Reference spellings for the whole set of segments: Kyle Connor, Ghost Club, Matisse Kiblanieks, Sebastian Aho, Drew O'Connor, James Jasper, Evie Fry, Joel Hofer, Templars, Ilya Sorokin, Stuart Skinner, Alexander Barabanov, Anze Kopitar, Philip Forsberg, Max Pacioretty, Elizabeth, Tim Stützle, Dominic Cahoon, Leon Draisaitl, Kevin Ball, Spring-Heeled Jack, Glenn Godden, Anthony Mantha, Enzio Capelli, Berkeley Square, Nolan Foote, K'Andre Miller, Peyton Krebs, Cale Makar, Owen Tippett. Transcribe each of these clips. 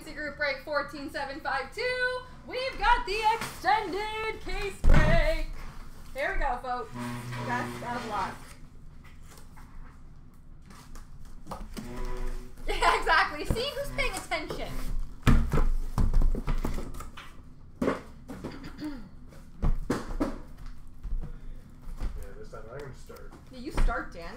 CNC Group Break 14752. We've got the extended case break. Here we go, folks. Best of luck. Yeah, exactly. See who's paying attention. Yeah, this time I'm going to start. Yeah, you start, Dan.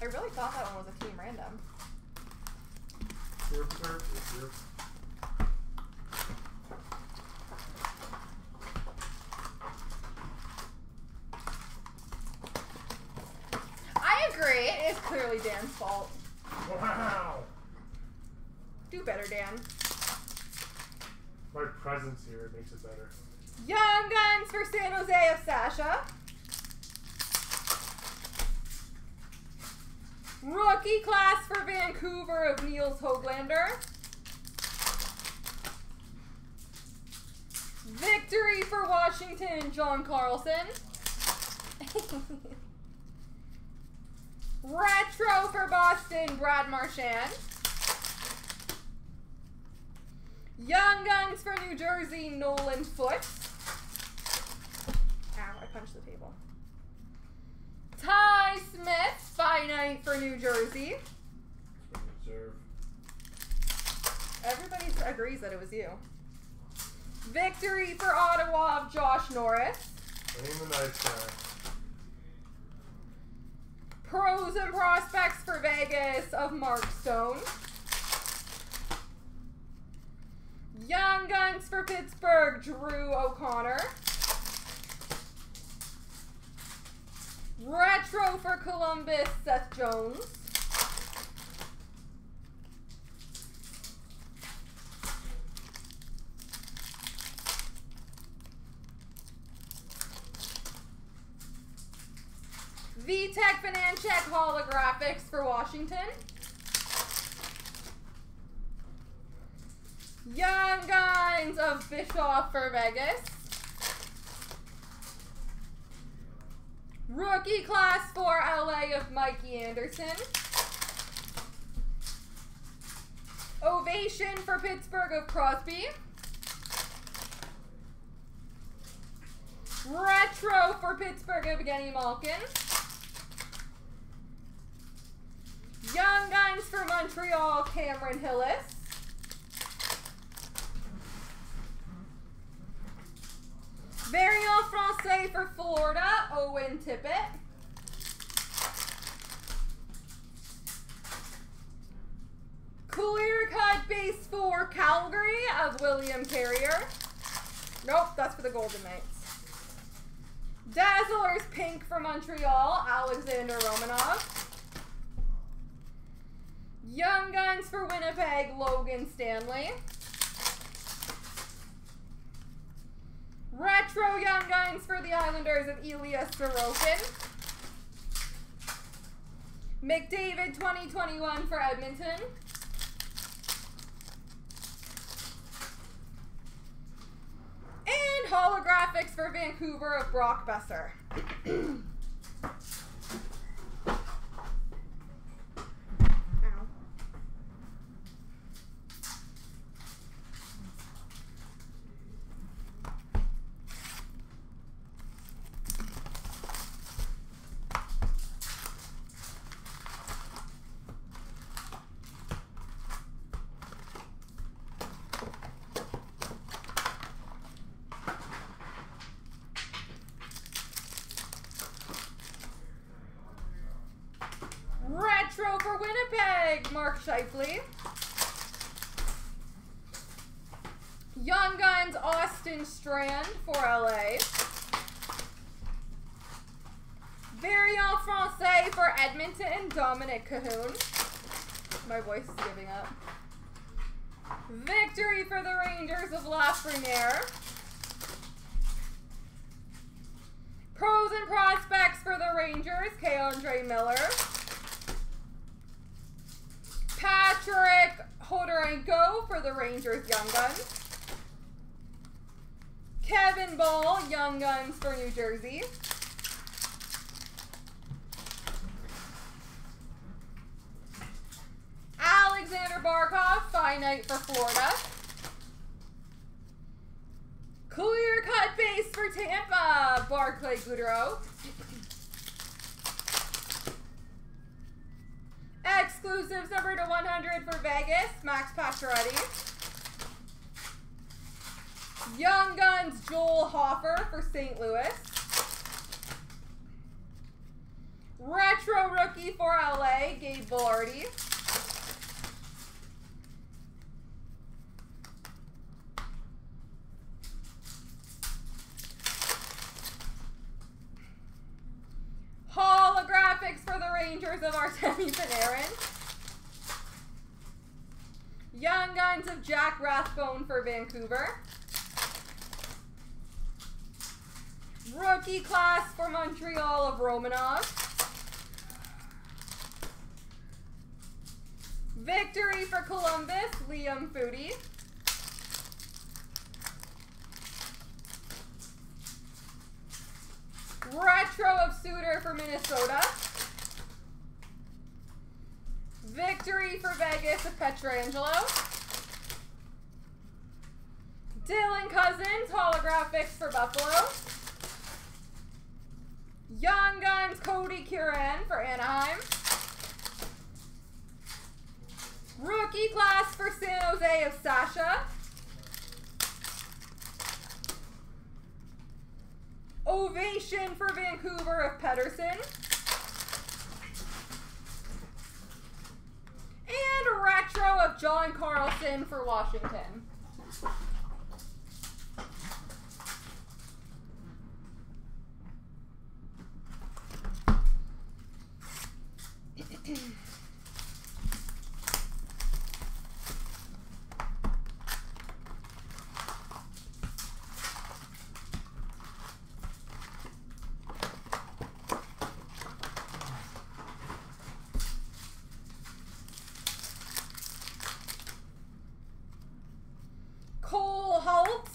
I really thought that one was a team random. Sure. It is clearly Dan's fault. Wow! Do better, Dan. My presence here makes it better. Young Guns for San Jose of Sasha. Rookie class for Vancouver of Nils Höglander. Victory for Washington, John Carlson. Retro for Boston, Brad Marchand. Young Guns for New Jersey, Nolan Foote. Ow, I punched the table. Ty Smith, Finite for New Jersey. Everybody agrees that it was you. Victory for Ottawa of Josh Norris. Ain't a nice guy. Pros and Prospects for Vegas of Mark Stone. Young Guns for Pittsburgh, Drew O'Connor. Retro for Columbus, Seth Jones. VTech Vanacek Holographics for Washington. Young Guns of Bischoff for Vegas. Rookie class for LA of Mikey Anderson. Ovation for Pittsburgh of Crosby. Retro for Pittsburgh of Evgeny Malkin. Young Guns for Montreal, Cameron Hillis. Variant Francais for Florida, Owen Tippett. Clear Cut Base for Calgary of William Carrier. Nope, that's for the Golden Knights. Dazzlers Pink for Montreal, Alexander Romanov. Young Guns for Winnipeg, Logan Stanley. Retro Young Guns for the Islanders of Ilya Sorokin. McDavid 2021 for Edmonton. And Holographics for Vancouver of Brock Boeser. Retro for Winnipeg, Mark Scheifele. Young Guns, Austin Strand for LA. Variant Francais for Edmonton, Dominic Cahoon. My voice is giving up. Victory for the Rangers of Lafreniere. Pros and Prospects for the Rangers, K'Andre Miller. Patrick Hodorenko for the Rangers Young Guns. Kevin Ball, Young Guns for New Jersey. Alexander Barkov, Finite for Florida. Clear cut base for Tampa, Barclay Goodrow. Exclusives number to 100 for Vegas, Max Pacioretty. Young Guns, Joel Hofer for St. Louis. Retro Rookie for LA, Gabe Vilardi. Holographics for the Rangers of Artemi Panarin. Young Guns of Jack Rathbone for Vancouver. Rookie class for Montreal of Romanov. Victory for Columbus, Liam Foudy. Retro of Suter for Minnesota. Victory for Vegas of Pietrangelo. Dylan Cousins, holographics for Buffalo. Young Guns, Cody Curran for Anaheim. Rookie class for San Jose of Sasha. Ovation for Vancouver of Pettersson. And retro of John Carlson for Washington.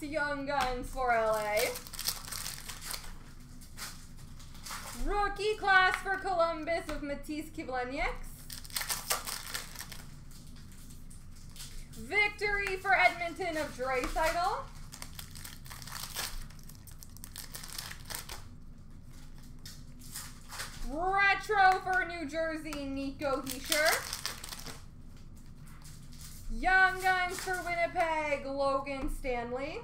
Young Guns for LA. Rookie class for Columbus of Matisse Kiblanieks. Victory for Edmonton of Draisaitl. Retro for New Jersey, Nico Hischier. Young Guns for Winnipeg, Logan Stanley.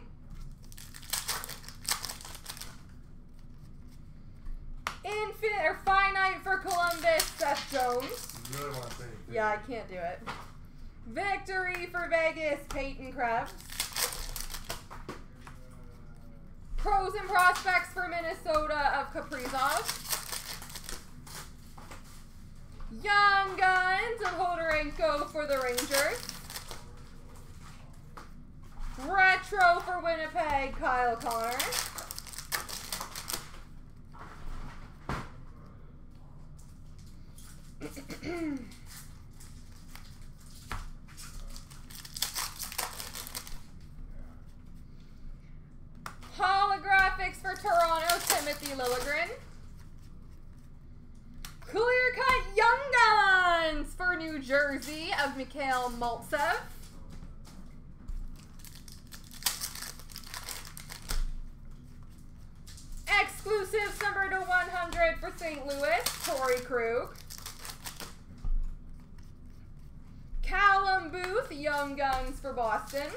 Infinite or Finite for Columbus, Seth Jones. You really want to say anything. Yeah, I can't do it. Victory for Vegas, Peyton Krebs. Pros and Prospects for Minnesota of Kaprizov. Young Guns of Hodorenko for the Rangers. Retro for Winnipeg, Kyle Connor. Holographics for Toronto, Timothy Liljegren. Clear Cut Young Guns for New Jersey of Mikhail Maltsev. Exclusives number to 100 for St. Louis, Torey Krug. Callum Booth, Young Guns for Boston.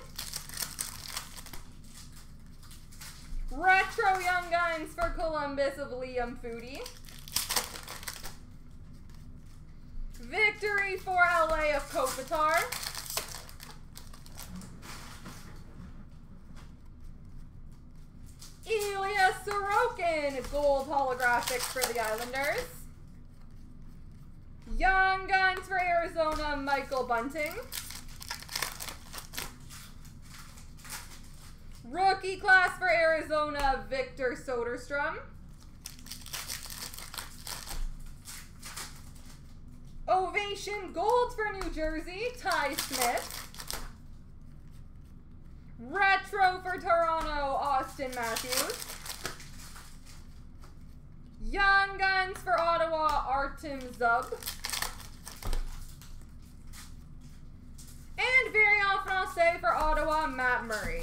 Retro Young Guns for Columbus of Liam Foudy. Victory for LA of Kopitar. Ilya Sorokin, gold holographics for the Islanders. Young Guns for Arizona, Michael Bunting. Rookie class for Arizona, Victor Soderstrom. Ovation Gold for New Jersey, Ty Smith. Retro for Toronto, Austin Matthews. Young Guns for Ottawa, Artem Zub. And Variant Francais for Ottawa, Matt Murray.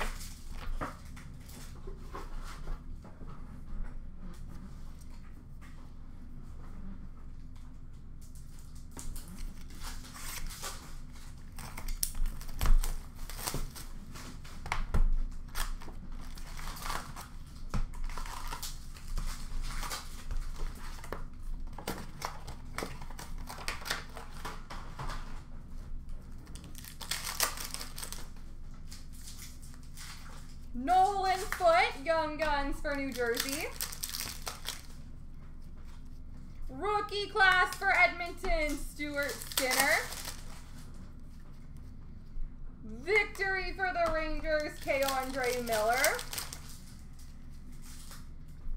Nolan Foote, Young Guns for New Jersey. Rookie class for Edmonton, Stuart Skinner. Victory for the Rangers, K'Andre Miller.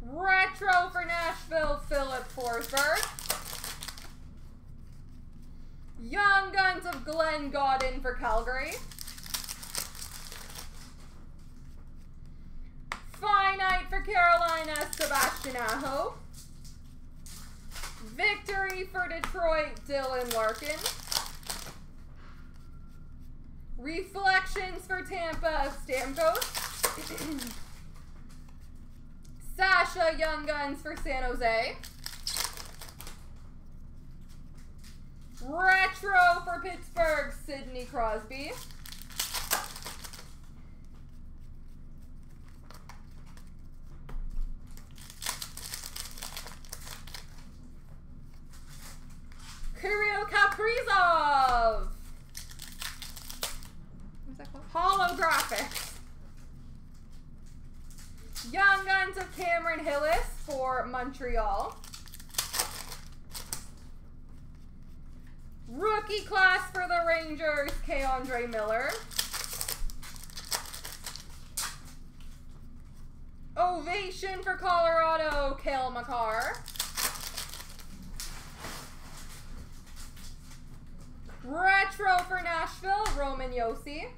Retro for Nashville, Philip Forsberg. Young Guns of Glenn Godden for Calgary. Finite for Carolina, Sebastian Aho. Victory for Detroit, Dylan Larkin. Reflections for Tampa, Stamkos. Sasha, Young Guns for San Jose. Retro for Pittsburgh, Sidney Crosby. Kirill Kaprizov! What's that called? Holographics. Young Guns of Cameron Hillis for Montreal. Rookie class for the Rangers, K'Andre Miller. Ovation for Colorado, Cale Makar. Retro for Nashville, Roman Yossi.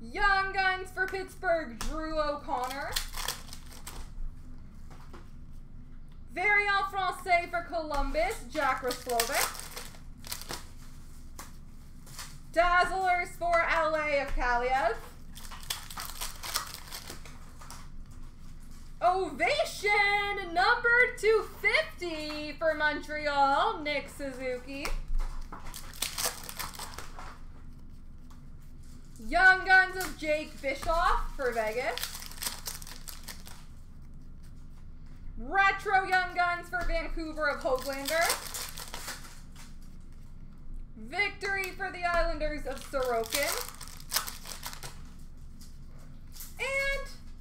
Young Guns for Pittsburgh, Drew O'Connor. Variant Francais for Columbus, Jack Rathbone. Dazzlers for LA of Kaliev. Ovation number 250 for Montreal, Nick Suzuki. Young Guns of Jake Bischoff for Vegas. Retro Young Guns for Vancouver of Höglander. Victory for the Islanders of Sorokin.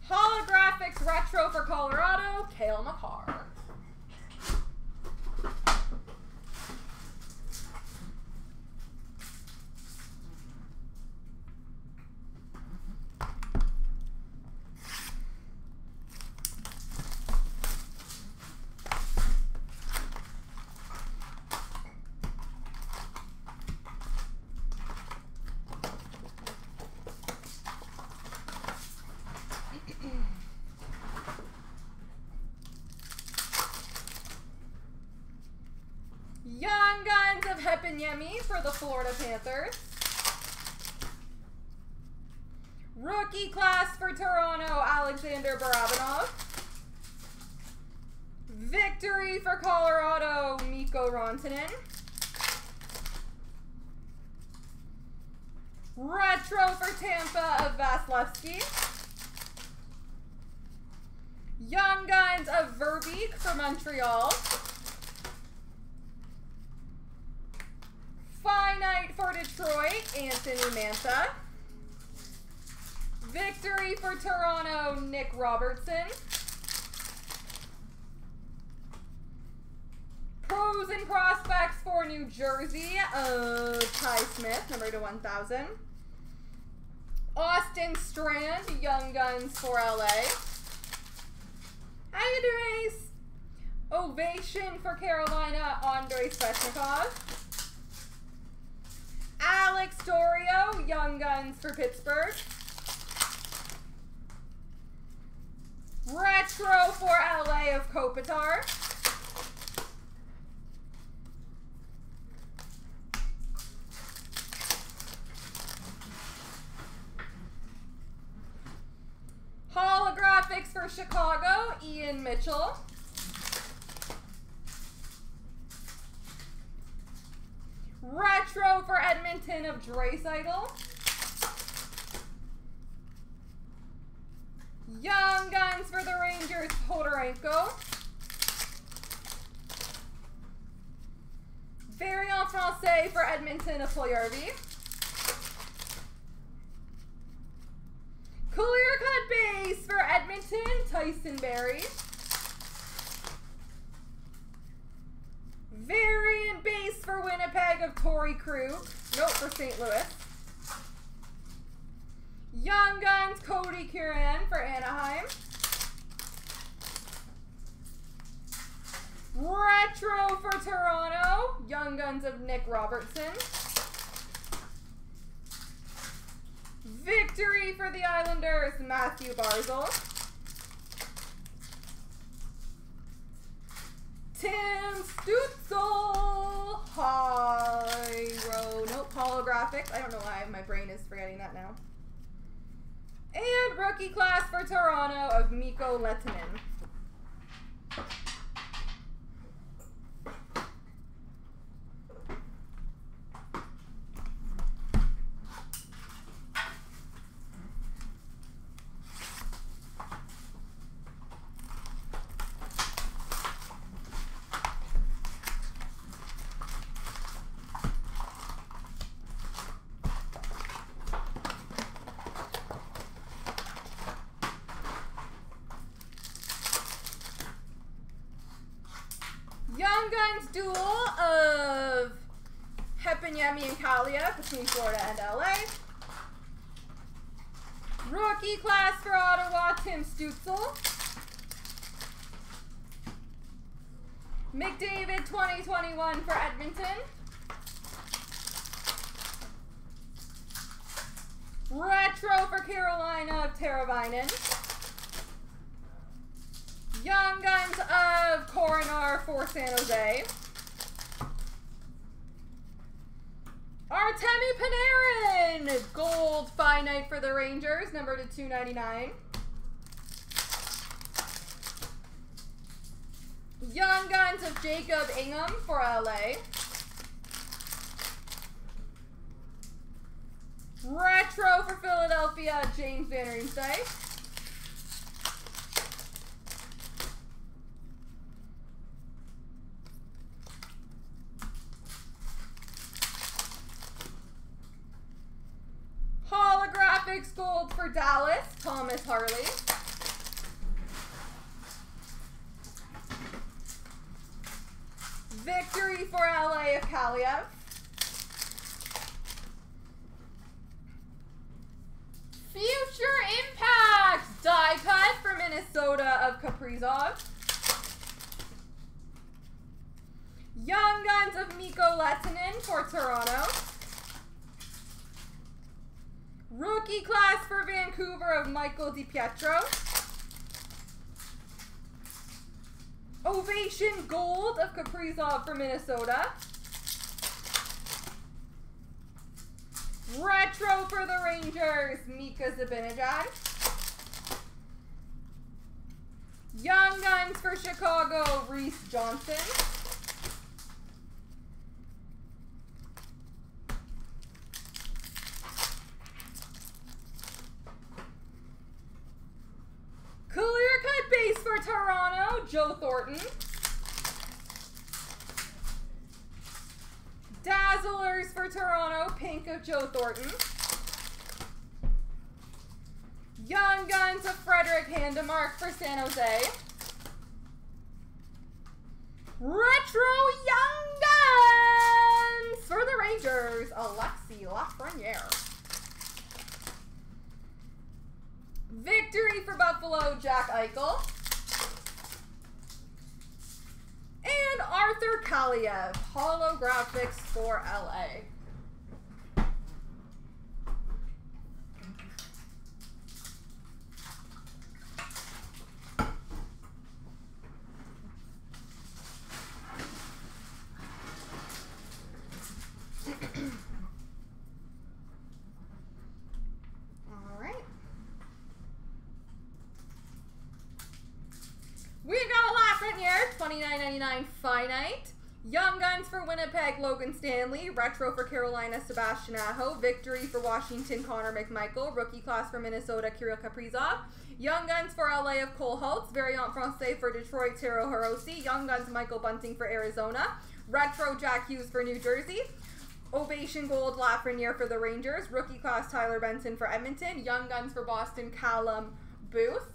Holographics retro for Colorado, Cale Makar. Young Guns of Heponiemi for the Florida Panthers. Rookie class for Toronto, Alexander Barabanov. Victory for Colorado, Mikko Rantanen. Retro for Tampa of Vasilevsky. Young Guns of Verbeek for Montreal. Finite for Detroit, Anthony Mantha. Victory for Toronto, Nick Robertson. Pros and prospects for New Jersey, Ty Smith, number to 1,000. Austin Strand, Young Guns for LA. How you doing, Ace? Ovation for Carolina, Andrei Svechnikov. Alex Dorio, Young Guns for Pittsburgh. Retro for LA of Kopitar. Holographics for Chicago, Ian Mitchell. Retro for Edmonton of Draisaitl. Young Guns for the Rangers, Podorenko. Variant Francais for Edmonton of Puljujärvi. Clear Cut Base for Edmonton, Tyson Berry. Variant Base for Winnipeg of Torey Krug. Nope, for St. Louis. Young Guns, Cody Curran for Anaheim. Retro for Toronto, Young Guns of Nick Robertson. Victory for the Islanders, Matthew Barzal. Tim Stutzel, nope, holographics. I don't know why my brain is forgetting that now. And rookie class for Toronto of Mikko Lehtinen. Young Guns duel of Heponiemi and Kalia between Florida and LA. Rookie class for Ottawa, Tim Stutzel. McDavid 2021 for Edmonton. Retro for Carolina of Teravainen. Young Guns of Coronar for San Jose. Artemi Panarin, gold finite for the Rangers, number to 299. Young Guns of Jacob Ingham for LA. Retro for Philadelphia, James Van Riemsdyk. Gold for Dallas, Thomas Harley. Victory for LA of Kaliev. Future Impact, die cut for Minnesota of Kaprizov. Young Guns of Mikko Lehtinen for Toronto. Rookie class for Vancouver of Michael DiPietro. Ovation gold of Kaprizov for Minnesota. Retro for the Rangers, Mika Zibanejad. Young Guns for Chicago, Reese Johnson. Toronto, Joe Thornton. Dazzlers for Toronto, pink of Joe Thornton. Young Guns of Frederick Handemark for San Jose. Retro Young Guns for the Rangers, Alexi Lafreniere. Victory for Buffalo, Jack Eichel. Arthur Kaliev, holographics for LA. $29.99 finite. Young Guns for Winnipeg, Logan Stanley. Retro for Carolina, Sebastian Aho. Victory for Washington, Connor McMichael. Rookie class for Minnesota, Kirill Kaprizov. Young Guns for LA of Cole Holtz. Variant Francais for Detroit, Taro Hirose. Young Guns, Michael Bunting for Arizona. Retro, Jack Hughes for New Jersey. Ovation Gold, Lafreniere for the Rangers. Rookie class, Tyler Benson for Edmonton. Young Guns for Boston, Callum Booth.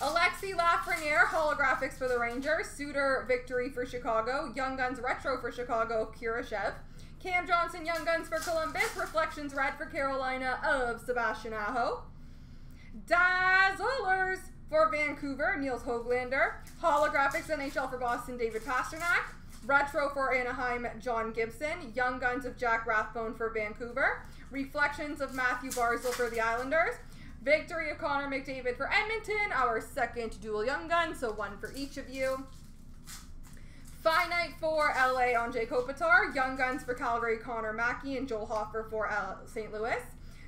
Alexi Lafreniere, holographics for the Rangers. Suter, victory for Chicago. Young Guns, retro for Chicago, Kurashev. Cam Johnson, Young Guns for Columbus. Reflections, red for Carolina of Sebastian Aho. Dazzlers for Vancouver, Nils Höglander. Holographics, NHL for Boston, David Pasternak. Retro for Anaheim, John Gibson. Young Guns of Jack Rathbone for Vancouver. Reflections of Matthew Barzal for the Islanders. Victory of Connor McDavid for Edmonton, our second dual Young Gun, so one for each of you. Finite for LA, Anze Kopitar. Young Guns for Calgary, Connor Mackey, and Joel Hofer for St. Louis.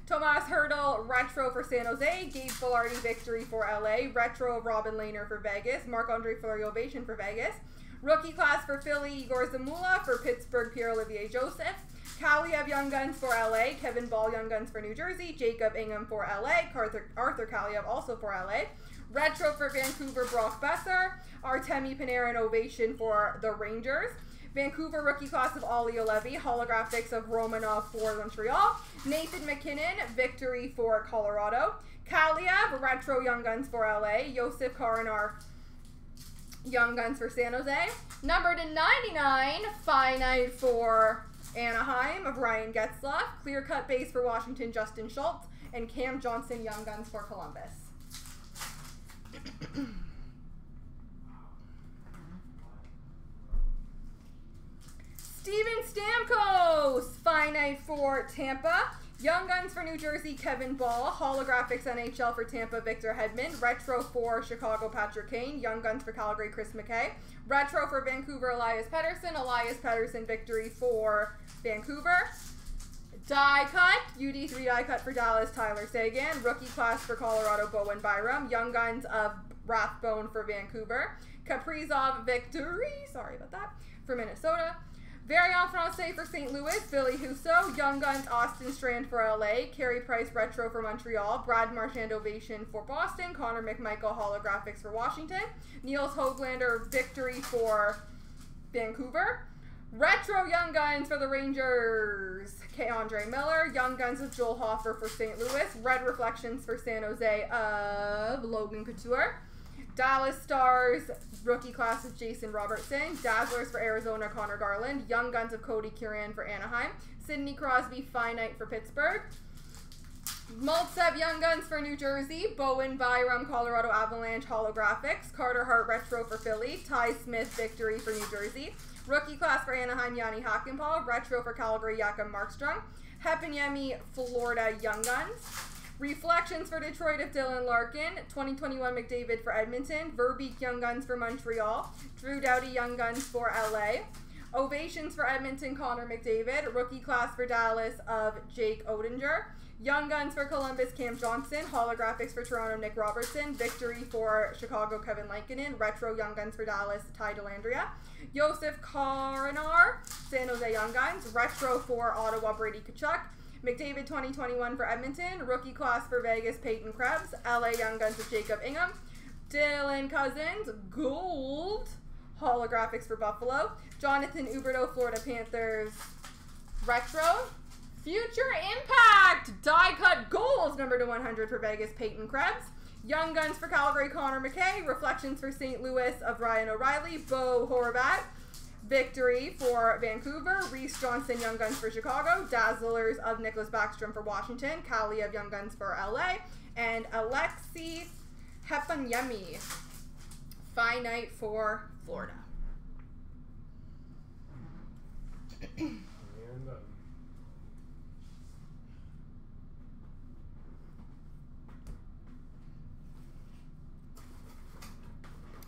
Tomas Hertl, retro for San Jose. Gabe Vilardi, victory for LA. Retro of Robin Lehner for Vegas. Marc-Andre Fleury, ovation for Vegas. Rookie class for Philly, Igor Zamula. For Pittsburgh, Pierre-Olivier Joseph. Kaliev, Young Guns for LA. Kevin Ball, Young Guns for New Jersey. Jacob Ingham for LA. Arthur Kaliev also for LA. Retro for Vancouver, Brock Boeser. Artemi Panarin, ovation for the Rangers. Vancouver, rookie class of Olli Juolevi. Holographics of Romanov for Montreal. Nathan McKinnon, victory for Colorado. Kaliev, retro Young Guns for LA. Josef Karinar, Young Guns for San Jose. Number to 99, finite for Anaheim of Ryan Getzlaf. Clear cut base for Washington, Justin Schultz. And Cam Johnson, Young Guns for Columbus. Steven Stamkos, finite for Tampa. Young Guns for New Jersey, Kevin Ball. Holographics NHL for Tampa, Victor Hedman. Retro for Chicago, Patrick Kane. Young Guns for Calgary, Chris McKay. Retro for Vancouver, Elias Pettersson. Elias Pettersson, victory for Vancouver. Die cut, UD3 die cut for Dallas, Tyler Seguin. Rookie class for Colorado, Bowen Byram. Young Guns of Rathbone for Vancouver. Kaprizov, victory, sorry about that, for Minnesota. Variant Francais for St. Louis, Billy Husso. Young Guns, Austin Strand for LA. Carey Price, retro for Montreal. Brad Marchand, ovation for Boston. Connor McMichael, holographics for Washington. Nils Höglander, victory for Vancouver. Retro Young Guns for the Rangers, K'Andre Miller. Young Guns of Joel Hofer for St. Louis. Red Reflections for San Jose of Logan Couture. Dallas Stars, rookie class of Jason Robertson. Dazzlers for Arizona, Connor Garland. Young Guns of Cody Curran for Anaheim. Sidney Crosby, finite for Pittsburgh. Maltsev, Young Guns for New Jersey. Bowen Byram, Colorado Avalanche, holographics. Carter Hart, retro for Philly. Ty Smith, victory for New Jersey. Rookie class for Anaheim, Yanni Hakanpää. Retro for Calgary, Jakob Markström. Heponiemi, Florida, Young Guns. Reflections for Detroit of Dylan Larkin. 2021 McDavid for Edmonton. Verbeek, Young Guns for Montreal. Drew Doughty, Young Guns for LA. Ovations for Edmonton, Connor McDavid. Rookie class for Dallas of Jake Oettinger. Young Guns for Columbus, Cam Johnson. Holographics for Toronto, Nick Robertson. Victory for Chicago, Kevin Lankinen. Retro, Young Guns for Dallas, Ty Delandria. Josef Karinar, San Jose Young Guns. Retro for Ottawa, Brady Tkachuk. McDavid 2021 for Edmonton. Rookie class for Vegas, Peyton Krebs. LA Young Guns with Jacob Ingham. Dylan Cousins, gold. Holographics for Buffalo. Jonathan Huberdeau, Florida Panthers. Retro. Future Impact, die cut goals, number to 100 for Vegas, Peyton Krebs. Young Guns for Calgary, Connor McKay. Reflections for St. Louis of Ryan O'Reilly, Bo Horvat. Victory for Vancouver. Reese Johnson, Young Guns for Chicago. Dazzlers of Nicholas Backstrom for Washington. Kaliev of Young Guns for LA. And Alexi Heponiemi, finite for Florida.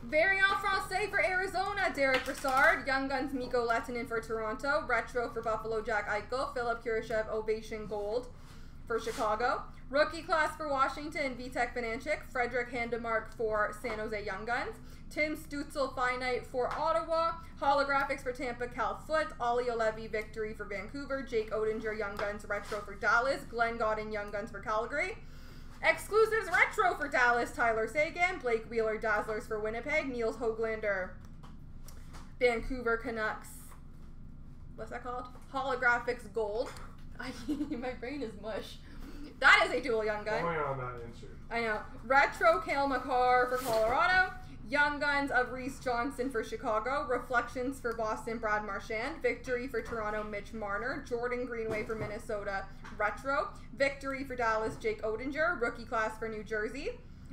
Variant Francais for Arizona, Derek Brassard. Young Guns, Mikko Lehtinen for Toronto. Retro for Buffalo, Jack Eichel. Philip Kurashev, ovation gold. for Chicago. Rookie class for Washington, Vitek Vanacek. Frederick Handemark for San Jose Young Guns. Tim Stützle-Finite for Ottawa. Holographics for Tampa, Cal Foote. Olli Olevi, Victory for Vancouver. Jake Odinger, Young Guns, Retro for Dallas. Glenn Godden, Young Guns for Calgary. Exclusives, Retro for Dallas, Tyler Seguin. Blake Wheeler, Dazzlers for Winnipeg. Nils Höglander, Vancouver Canucks. What's that called? Holographics Gold. My brain is mush. That is a dual Young Gun. Going on that insert. I know. Retro Cale Makar for Colorado. Young Guns of Reese Johnson for Chicago. Reflections for Boston, Brad Marchand. Victory for Toronto, Mitch Marner. Jordan Greenway for Minnesota, Retro. Victory for Dallas, Jake Odinger. Rookie class for New Jersey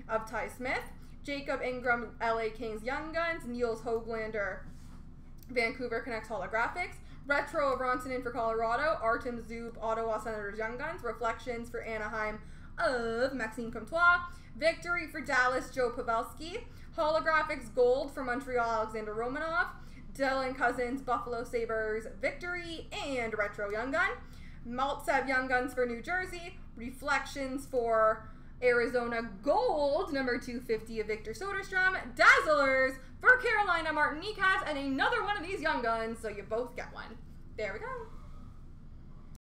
of Ty Smith. Jacob Ingram, LA Kings Young Guns. Nils Höglander, Vancouver Canucks Holographics. Retro of Ronsonen for Colorado. Artem Zub, Ottawa Senators Young Guns. Reflections for Anaheim of Maxime Comtois. Victory for Dallas, Joe Pavelski. Holographics Gold for Montreal, Alexander Romanov. Dylan Cousins, Buffalo Sabres, Victory. And Retro Young Gun. Maltsev Young Guns for New Jersey. Reflections for Arizona Gold, number 250 of Victor Soderstrom. Dazzlers for Carolina, Martin Nikas. And another one of these Young Guns, so you both get one. There we go.